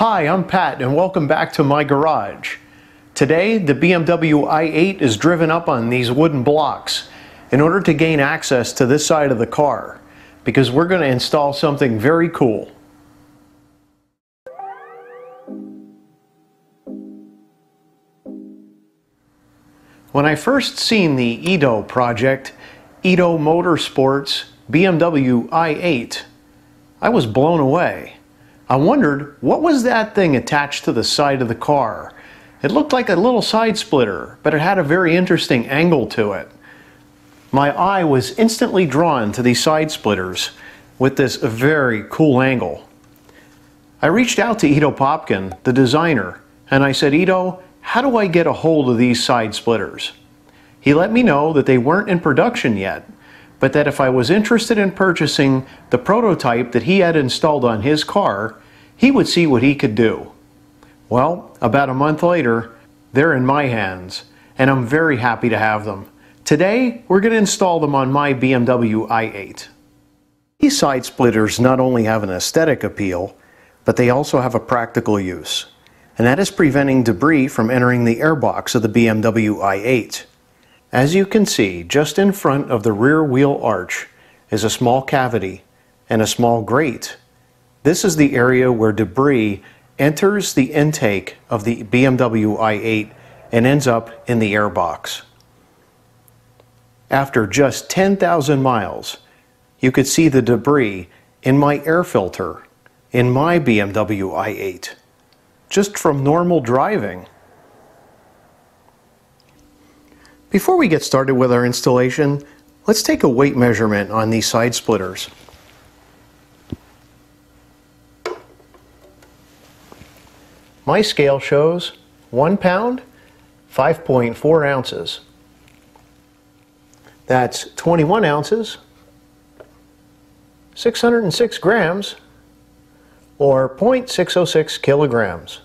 Hi, I'm Pat and welcome back to my garage. Today the BMW i8 is driven up on these wooden blocks in order to gain access to this side of the car, because we're going to install something very cool. When I first seen the Edo project, Edo Motorsports BMW i8, I was blown away. I wondered, what was that thing attached to the side of the car? It looked like a little side splitter, but it had a very interesting angle to it. My eye was instantly drawn to these side splitters with this very cool angle. I reached out to Edo Popken, the designer, and I said, Edo, how do I get a hold of these side splitters? He let me know that they weren't in production yet, but that if I was interested in purchasing the prototype that he had installed on his car, he would see what he could do. Well, about a month later, they're in my hands, and I'm very happy to have them. Today, we're going to install them on my BMW i8. These side splitters not only have an aesthetic appeal, but they also have a practical use, and that is preventing debris from entering the airbox of the BMW i8. As you can see, just in front of the rear wheel arch is a small cavity and a small grate. This is the area where debris enters the intake of the BMW i8 and ends up in the airbox. After just 10,000 miles, you could see the debris in my air filter in my BMW i8, just from normal driving. Before we get started with our installation, let's take a weight measurement on these side splitters. My scale shows 1 pound, 5.4 ounces. That's 21 ounces, 606 grams, or 0.606 kilograms.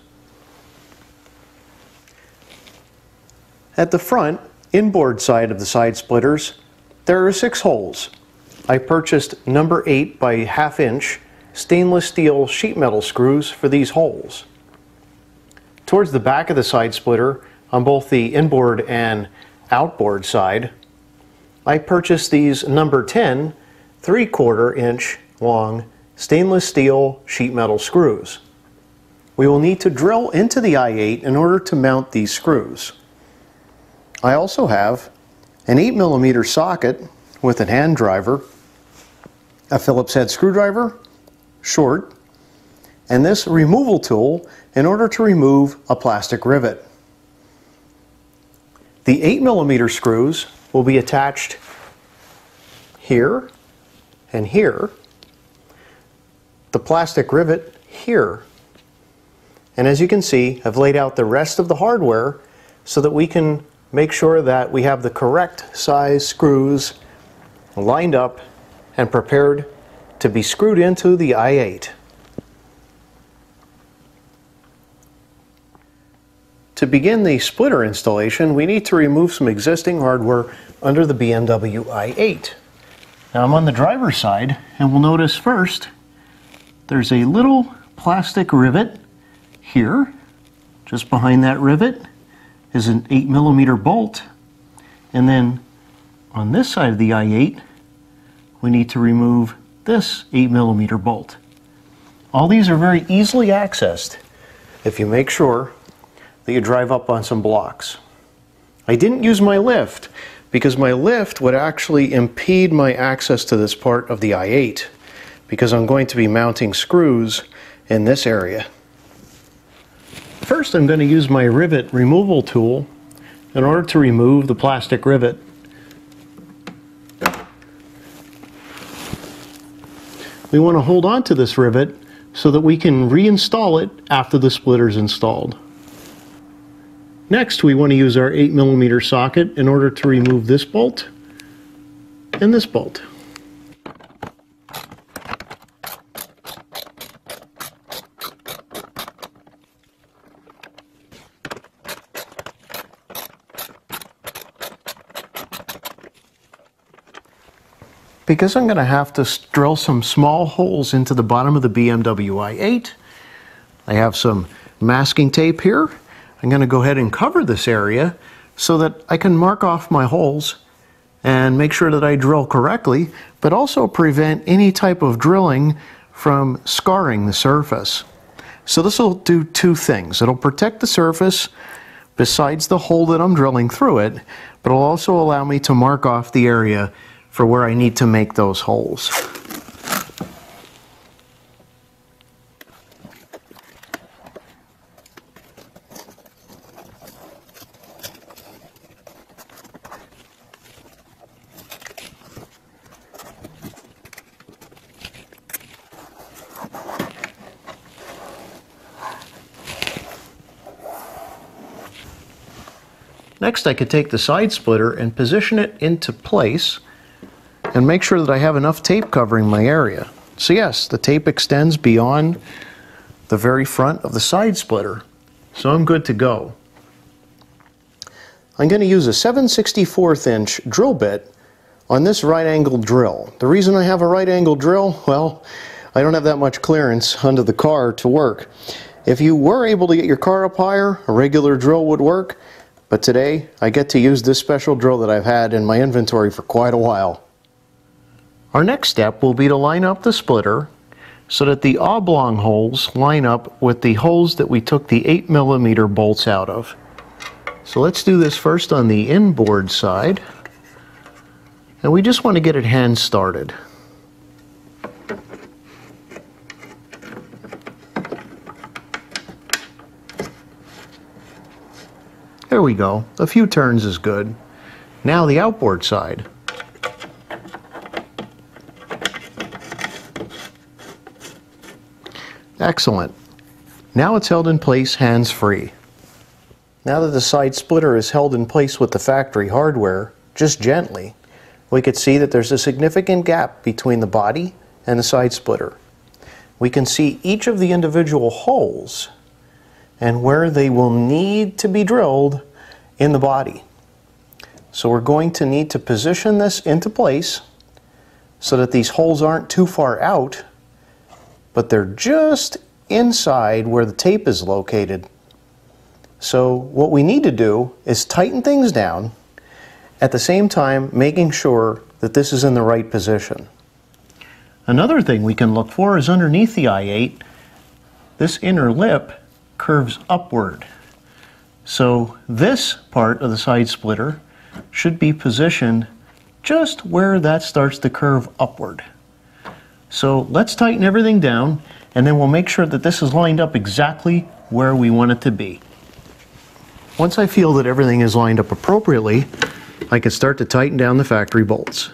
At the front, inboard side of the side splitters, there are 6 holes. I purchased number 8 by ½ inch stainless steel sheet metal screws for these holes. Towards the back of the side splitter, on both the inboard and outboard side, I purchased these number 10 3/4 inch long stainless steel sheet metal screws. We will need to drill into the i8 in order to mount these screws. I also have an 8mm socket with a hand driver, a Phillips head screwdriver, short, and this removal tool in order to remove a plastic rivet. The 8mm screws will be attached here and here, the plastic rivet here, and as you can see, I've laid out the rest of the hardware so that we can make sure that we have the correct size screws lined up and prepared to be screwed into the i8. To begin the splitter installation, we need to remove some existing hardware under the BMW i8. Now I'm on the driver's side, and we'll notice first there's a little plastic rivet here. Just behind that rivet is an 8mm bolt, and then on this side of the i8 we need to remove this 8mm bolt. All these are very easily accessed if you make sure that you drive up on some blocks. I didn't use my lift because my lift would actually impede my access to this part of the i8, because I'm going to be mounting screws in this area. First, I'm going to use my rivet removal tool in order to remove the plastic rivet. We want to hold on to this rivet so that we can reinstall it after the splitter is installed. Next, we want to use our 8mm socket in order to remove this bolt and this bolt. Because I'm going to have to drill some small holes into the bottom of the BMW i8, I have some masking tape here. I'm going to go ahead and cover this area so that I can mark off my holes and make sure that I drill correctly, but also prevent any type of drilling from scarring the surface. So this will do two things. It'll protect the surface besides the hole that I'm drilling through it, but it'll also allow me to mark off the area for where I need to make those holes. Next, I could take the side splitter and position it into place and make sure that I have enough tape covering my area. So yes, the tape extends beyond the very front of the side splitter, so I'm good to go. I'm going to use a 7/64 inch drill bit on this right angle drill. The reason I have a right angle drill, well, I don't have that much clearance under the car to work. If you were able to get your car up higher, a regular drill would work. But today, I get to use this special drill that I've had in my inventory for quite a while. Our next step will be to line up the splitter so that the oblong holes line up with the holes that we took the 8mm bolts out of. So let's do this first on the inboard side. And we just want to get it hand started. There we go. A few turns is good. Now the outboard side. Excellent. Now it's held in place hands-free. Now that the side splitter is held in place with the factory hardware, just gently, we could see that there's a significant gap between the body and the side splitter. We can see each of the individual holes and where they will need to be drilled in the body. So we're going to need to position this into place so that these holes aren't too far out, but they're just inside where the tape is located. So what we need to do is tighten things down, at the same time making sure that this is in the right position. Another thing we can look for is underneath the i8, this inner lip curves upward. So this part of the side splitter should be positioned just where that starts to curve upward. So let's tighten everything down, and then we'll make sure that this is lined up exactly where we want it to be. Once I feel that everything is lined up appropriately, I can start to tighten down the factory bolts.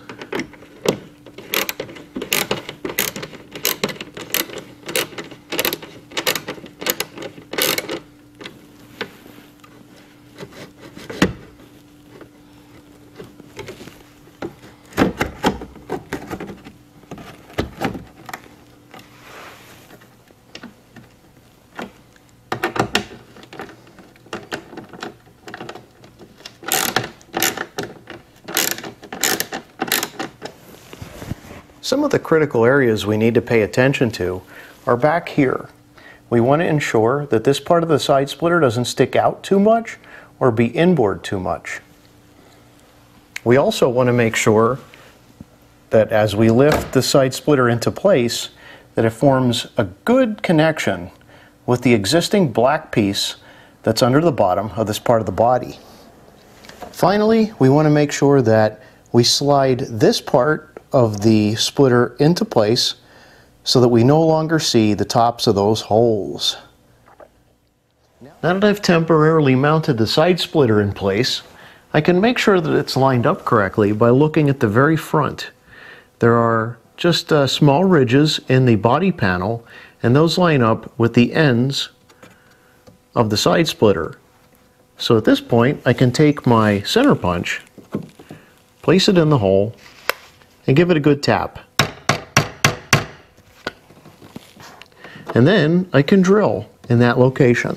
Some of the critical areas we need to pay attention to are back here. We want to ensure that this part of the side splitter doesn't stick out too much or be inboard too much. We also want to make sure that as we lift the side splitter into place, that it forms a good connection with the existing black piece that's under the bottom of this part of the body. Finally, we want to make sure that we slide this part of the splitter into place so that we no longer see the tops of those holes. Now that I've temporarily mounted the side splitter in place, I can make sure that it's lined up correctly by looking at the very front. There are just small ridges in the body panel, and those line up with the ends of the side splitter. So at this point, I can take my center punch, place it in the hole, and give it a good tap. And then I can drill in that location.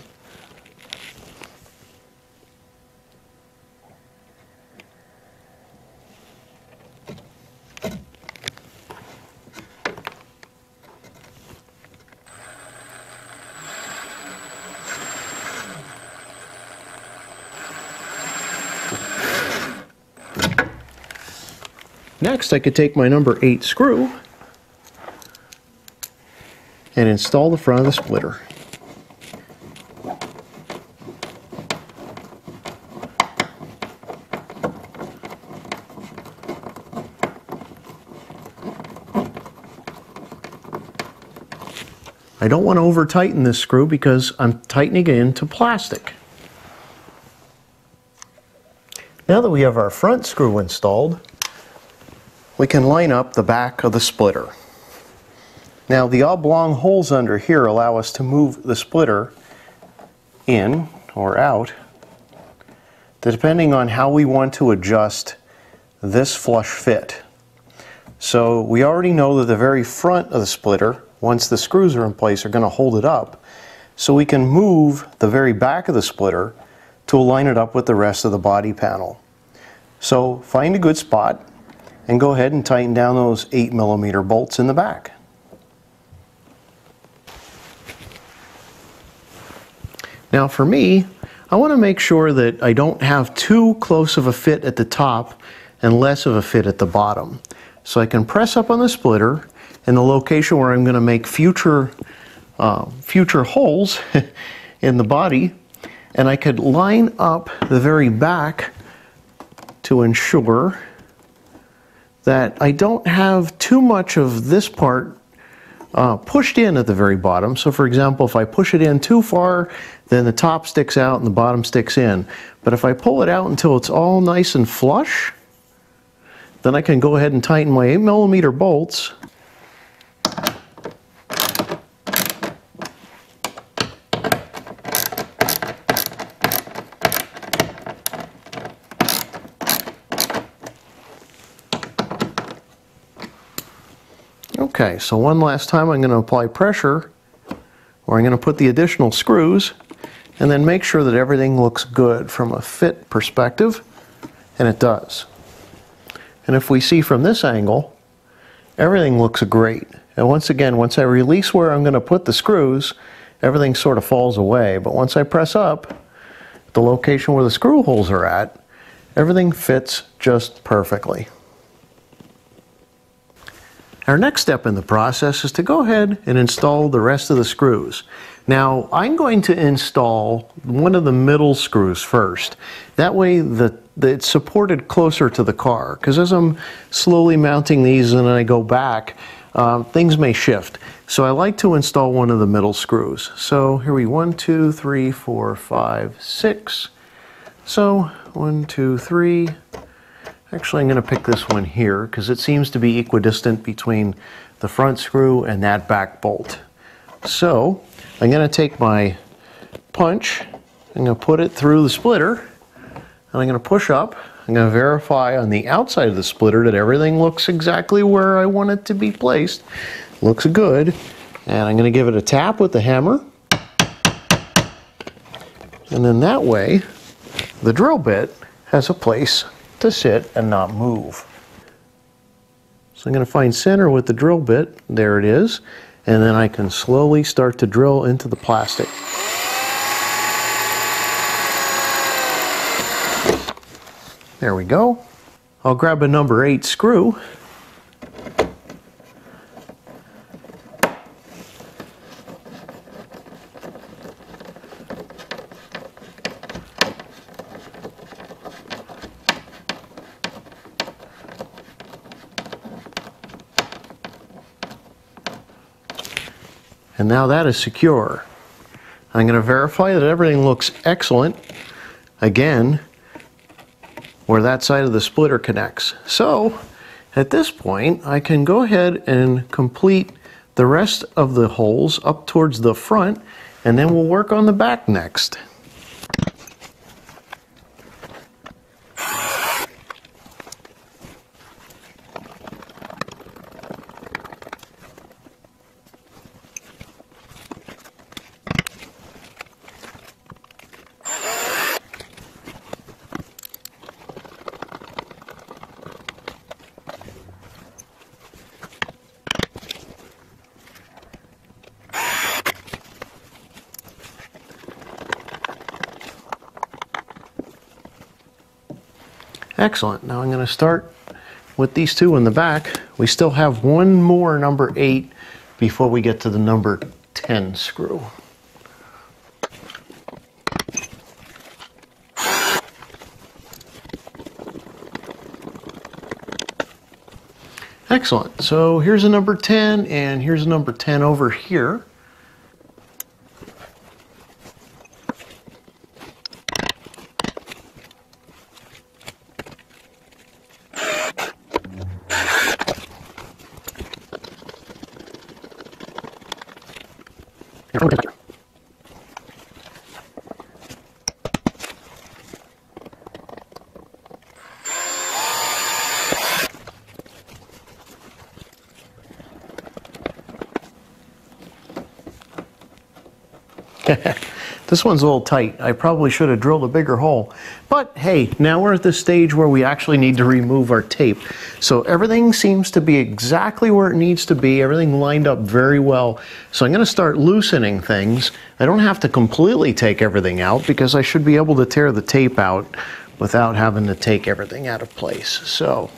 Next, I could take my number 8 screw and install the front of the splitter. I don't want to over tighten this screw because I'm tightening it into plastic. Now that we have our front screw installed, we can line up the back of the splitter. Now the oblong holes under here allow us to move the splitter in or out depending on how we want to adjust this flush fit. So we already know that the very front of the splitter, once the screws are in place, are going to hold it up, so we can move the very back of the splitter to align it up with the rest of the body panel. So find a good spot and go ahead and tighten down those 8mm bolts in the back. Now for me, I want to make sure that I don't have too close of a fit at the top and less of a fit at the bottom. So I can press up on the splitter, and the location where I'm going to make future holes in the body, and I could line up the very back to ensure that I don't have too much of this part pushed in at the very bottom. So for example, if I push it in too far, then the top sticks out and the bottom sticks in. But if I pull it out until it's all nice and flush, then I can go ahead and tighten my 8mm bolts. Okay, so one last time I'm going to apply pressure, or I'm going to put the additional screws, and then make sure that everything looks good from a fit perspective, and it does. And if we see from this angle, everything looks great. And once again, once I release where I'm going to put the screws, everything sort of falls away. But once I press up, the location where the screw holes are at, everything fits just perfectly. Our next step in the process is to go ahead and install the rest of the screws. Now, I'm going to install one of the middle screws first. That way it's supported closer to the car, because as I'm slowly mounting these and I go back, things may shift. So I like to install one of the middle screws. So here we 1, 2, 3, 4, 5, 6. So 1, 2, 3. Actually, I'm going to pick this one here because it seems to be equidistant between the front screw and that back bolt. So I'm going to take my punch, I'm going to put it through the splitter, and I'm going to push up. I'm going to verify on the outside of the splitter that everything looks exactly where I want it to be placed. Looks good. And I'm going to give it a tap with the hammer. And then that way, the drill bit has a place to sit and not move. So I'm going to find center with the drill bit. There it is. And then I can slowly start to drill into the plastic. There we go. I'll grab a number 8 screw. And now that is secure. I'm going to verify that everything looks excellent. Again, where that side of the splitter connects. So at this point, I can go ahead and complete the rest of the holes up towards the front, and then we'll work on the back next. Excellent. Now I'm going to start with these two in the back, we still have one more number 8 before we get to the number 10 screw. Excellent. So here's a number 10 and here's a number 10 over here. This one's a little tight. I probably should have drilled a bigger hole. But hey, now we're at the stage where we actually need to remove our tape. So everything seems to be exactly where it needs to be. Everything lined up very well. So I'm going to start loosening things. I don't have to completely take everything out because I should be able to tear the tape out without having to take everything out of place. So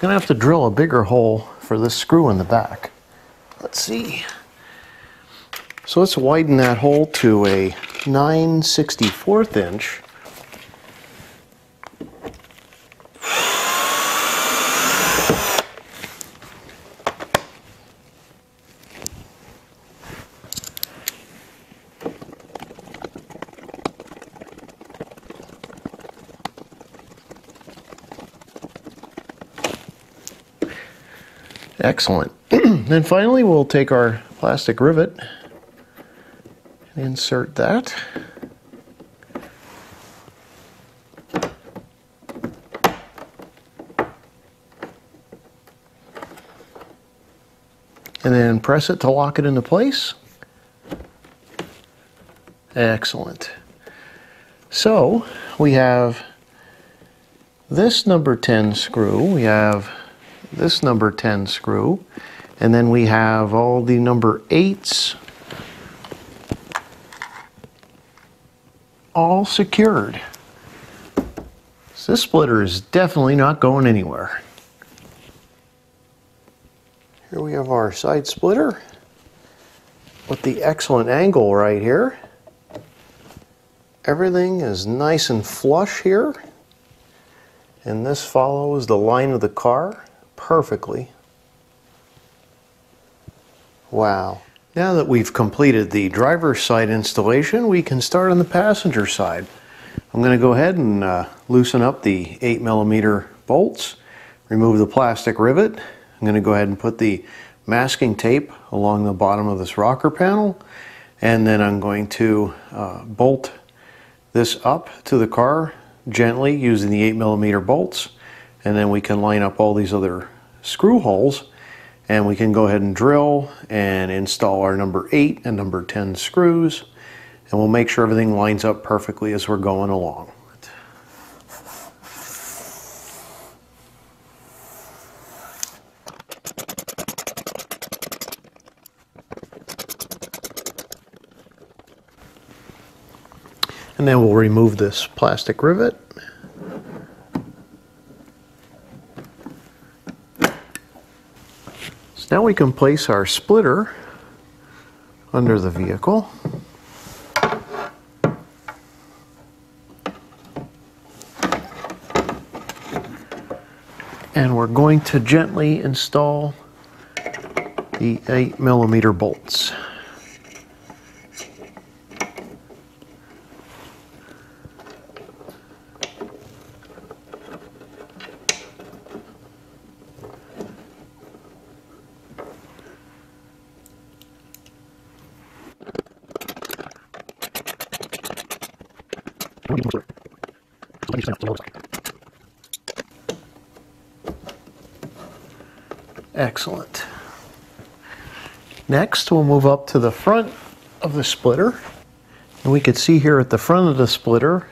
gonna have to drill a bigger hole for this screw in the back. Let's see. So let's widen that hole to a 9/64 inch. Excellent. Then finally we'll take our plastic rivet and insert that. And then press it to lock it into place. Excellent. So we have this number 10 screw, we have this number 10 screw, and then we have all the number 8s all secured. So this splitter is definitely not going anywhere. Here we have our side splitter with the excellent angle right here. Everything is nice and flush here, and this follows the line of the car perfectly. Wow. Now that we've completed the driver's side installation, we can start on the passenger side. I'm going to go ahead and loosen up the 8mm bolts, remove the plastic rivet. I'm going to go ahead and put the masking tape along the bottom of this rocker panel, and then I'm going to bolt this up to the car gently using the 8mm bolts, and then we can line up all these other screw holes, and we can go ahead and drill and install our number 8 and number 10 screws, and we'll make sure everything lines up perfectly as we're going along. And then we'll remove this plastic rivet. Now we can place our splitter under the vehicle. And we're going to gently install the 8mm bolts. Excellent. Next, we'll move up to the front of the splitter. And we could see here at the front of the splitter,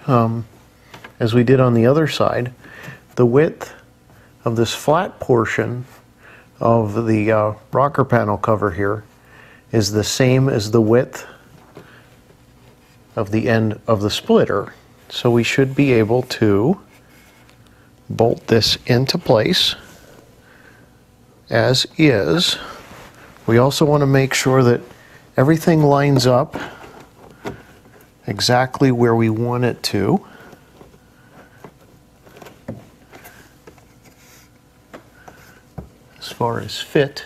as we did on the other side, the width of this flat portion of the rocker panel cover here is the same as the width of the end of the splitter. So we should be able to bolt this into place as is. We also want to make sure that everything lines up exactly where we want it to. As far as fit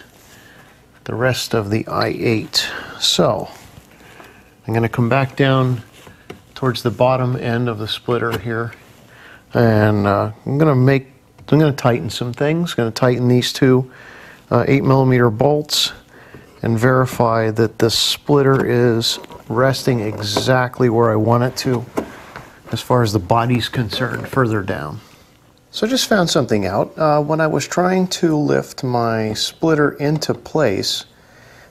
the rest of the i8. So I'm going to come back down towards the bottom end of the splitter here, and I'm going to tighten some things. Going to tighten these two 8mm bolts and verify that the splitter is resting exactly where I want it to as far as the body's concerned further down. So I just found something out. When I was trying to lift my splitter into place,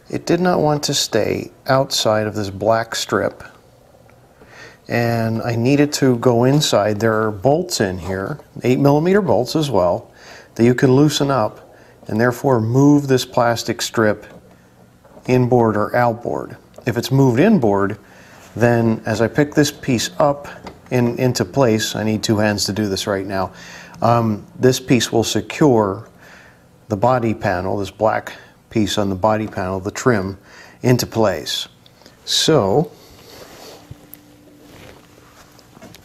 it did not want to stay outside of this black strip, and I needed to go inside. There are bolts in here, 8mm bolts as well, that you can loosen up and therefore move this plastic strip inboard or outboard. If it's moved inboard, then as I pick this piece up into place, I need two hands to do this right now, this piece will secure the body panel, this black piece on the body panel, the trim, into place. So,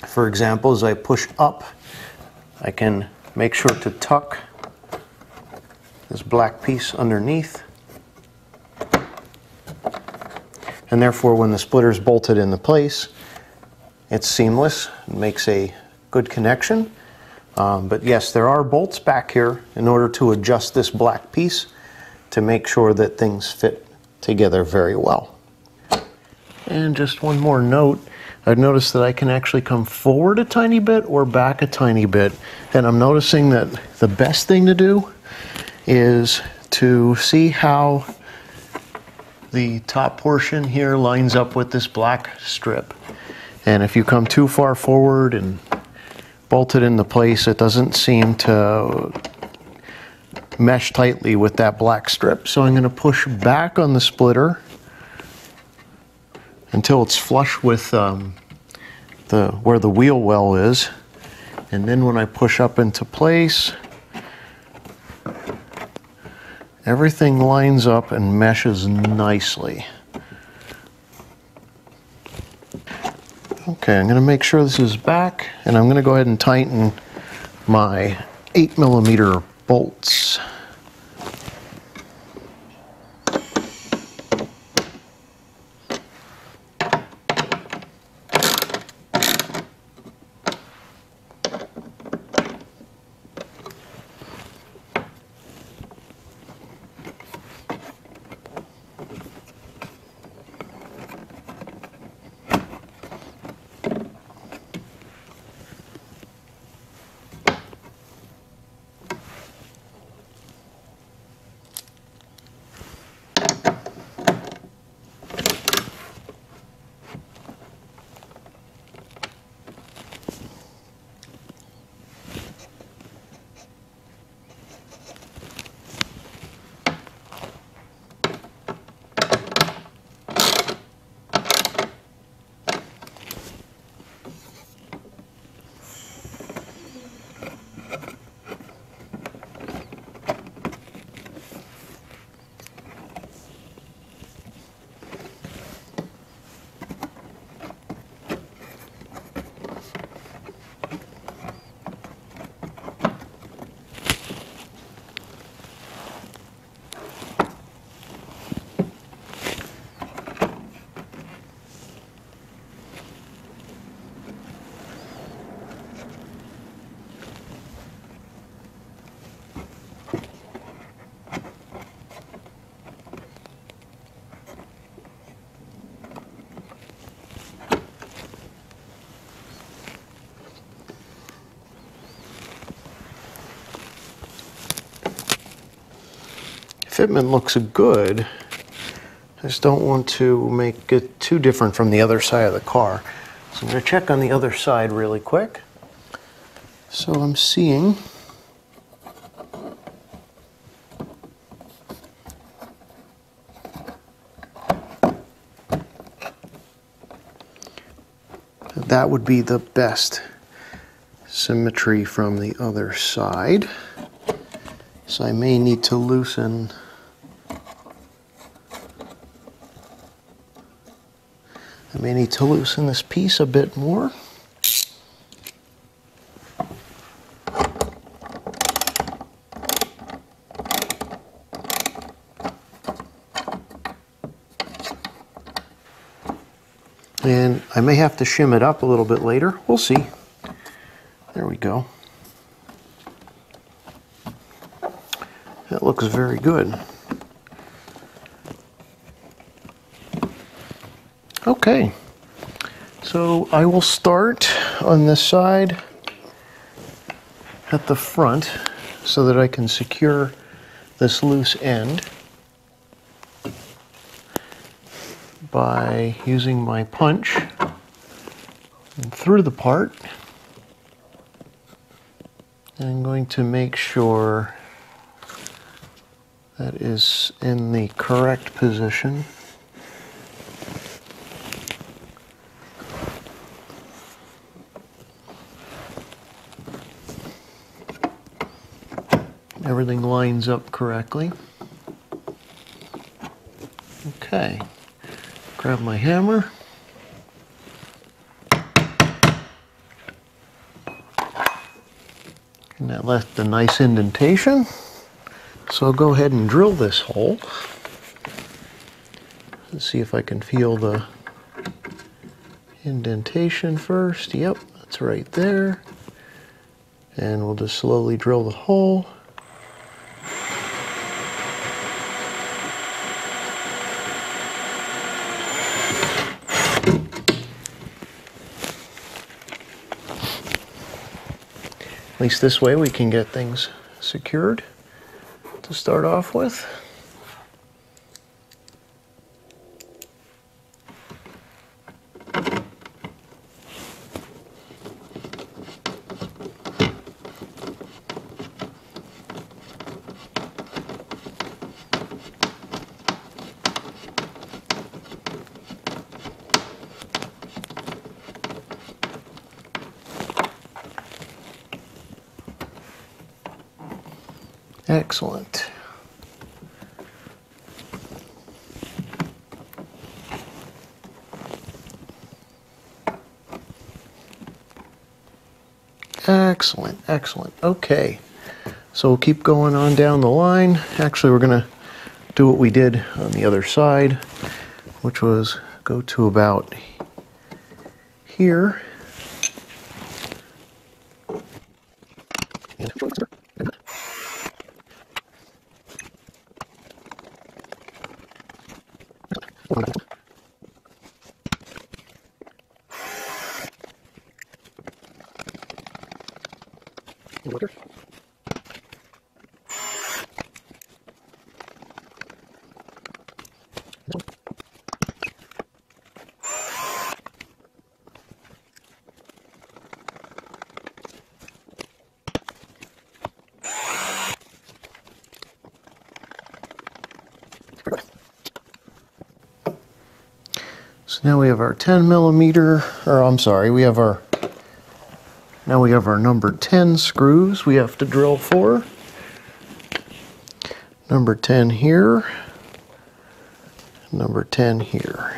for example, as I push up, I can make sure to tuck this black piece underneath, and therefore when the splitter is bolted into place, it's seamless and makes a good connection. But yes, there are bolts back here in order to adjust this black piece to make sure that things fit together very well. And just one more note, I've noticed that I can actually come forward a tiny bit or back a tiny bit, and I'm noticing that the best thing to do is to see how the top portion here lines up with this black strip. And if you come too far forward and bolt it into place, it doesn't seem to mesh tightly with that black strip. So I'm going to push back on the splitter until it's flush with where the wheel well is, and then when I push up into place, everything lines up and meshes nicely. Okay, I'm going to make sure this is back, and I'm going to go ahead and tighten my 8mm bolts. fitment looks good. I just don't want to make it too different from the other side of the car. So I'm going to check on the other side really quick. So I'm seeing that would be the best symmetry from the other side. So I may need to loosen this piece a bit more. And I may have to shim it up a little bit later. We'll see. There we go. That looks very good. Okay, so I will start on this side at the front so that I can secure this loose end by using my punch through the part. And I'm going to make sure that is in the correct position. Everything lines up correctly. Okay, grab my hammer. And that left a nice indentation. So I'll go ahead and drill this hole. Let's see if I can feel the indentation first. Yep, that's right there. And we'll just slowly drill the hole. At least this way we can get things secured to start off with. Excellent. Excellent, excellent. Okay, so we'll keep going on down the line. Actually, we're going to do what we did on the other side, which was go to about here. So now we have our 10mm, or I'm sorry, we have our number 10 screws we have to drill for. Number 10 here, number 10 here.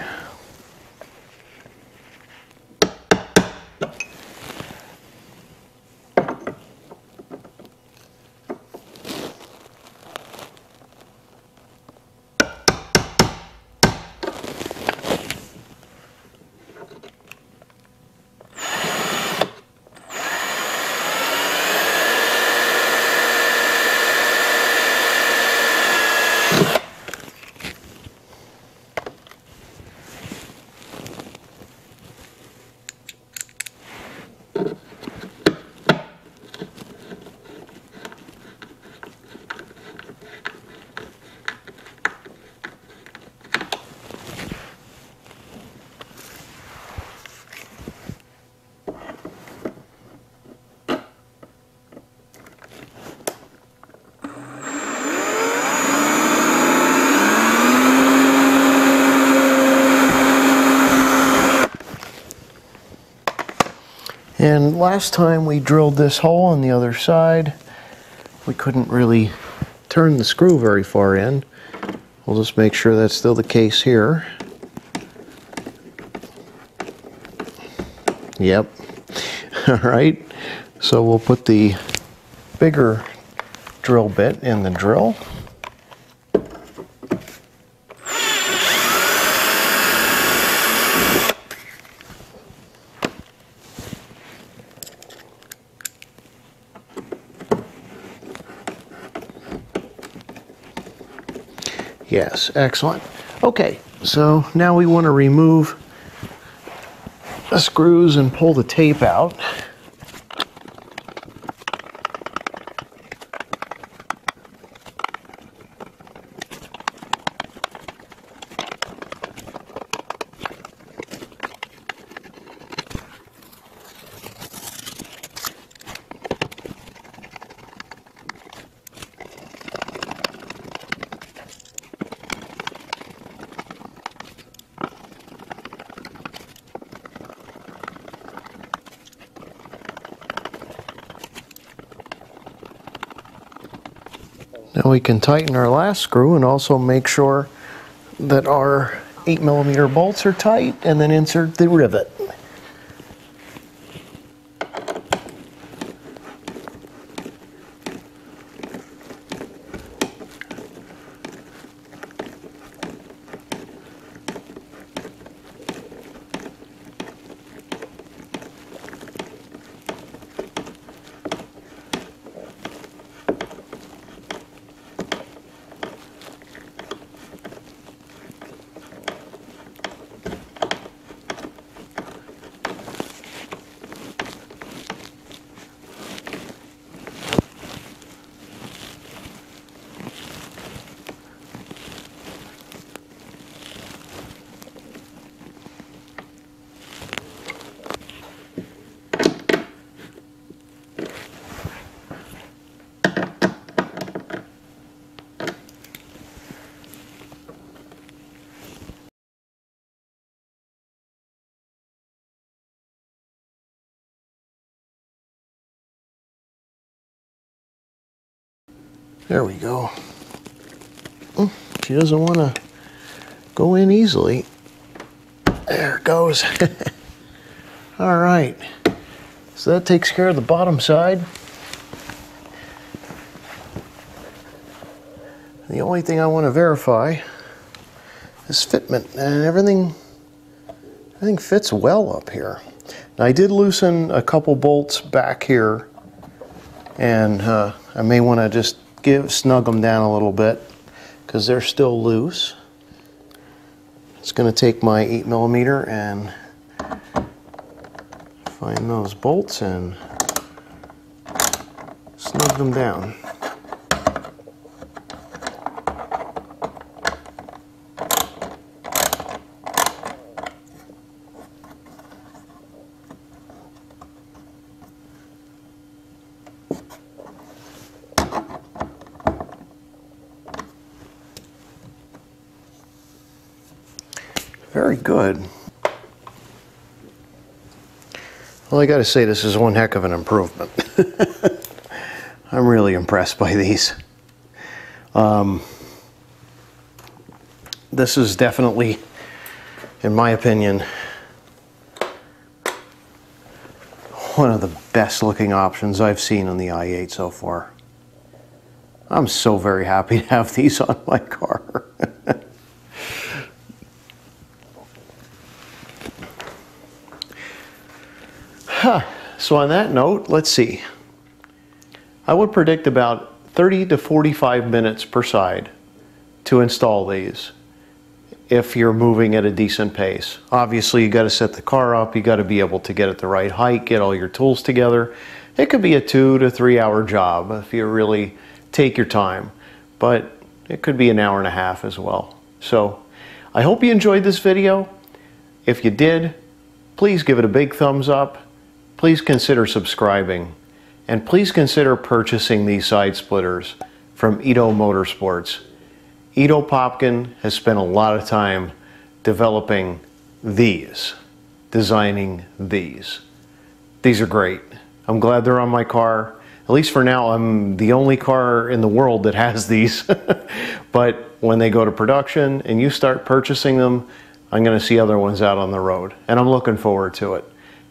And last time we drilled this hole on the other side, we couldn't really turn the screw very far in. We'll just make sure that's still the case here. Yep. Alright, so we'll put the bigger drill bit in the drill. Yes, excellent. Okay, so now we want to remove the screws and pull the tape out. Now we can tighten our last screw and also make sure that our 8mm bolts are tight, and then insert the rivet. There we go. She doesn't want to go in easily. There it goes. All right. So that takes care of the bottom side. The only thing I want to verify is fitment, and everything fits well up here. Now, I did loosen a couple bolts back here, and I may want to just snug them down a little bit because they're still loose. It's going to take my 8mm and find those bolts and snug them down. Very good. Well, I gotta say, this is one heck of an improvement. I'm really impressed by these. This is definitely, in my opinion, one of the best looking options I've seen on the i8 so far. I'm so very happy to have these on my car. So on that note, let's see. I would predict about 30 to 45 minutes per side to install these if you're moving at a decent pace. Obviously, you got to set the car up, you got to be able to get it the right height, get all your tools together. It could be a 2 to 3 hour job if you really take your time, but it could be an hour and a half as well. So I hope you enjoyed this video. If you did, please give it a big thumbs up. Please consider subscribing, and please consider purchasing these side splitters from Edo Motorsports. Edo Popken has spent a lot of time developing these, designing these. These are great. I'm glad they're on my car. At least for now, I'm the only car in the world that has these. But when they go to production and you start purchasing them, I'm going to see other ones out on the road, and I'm looking forward to it.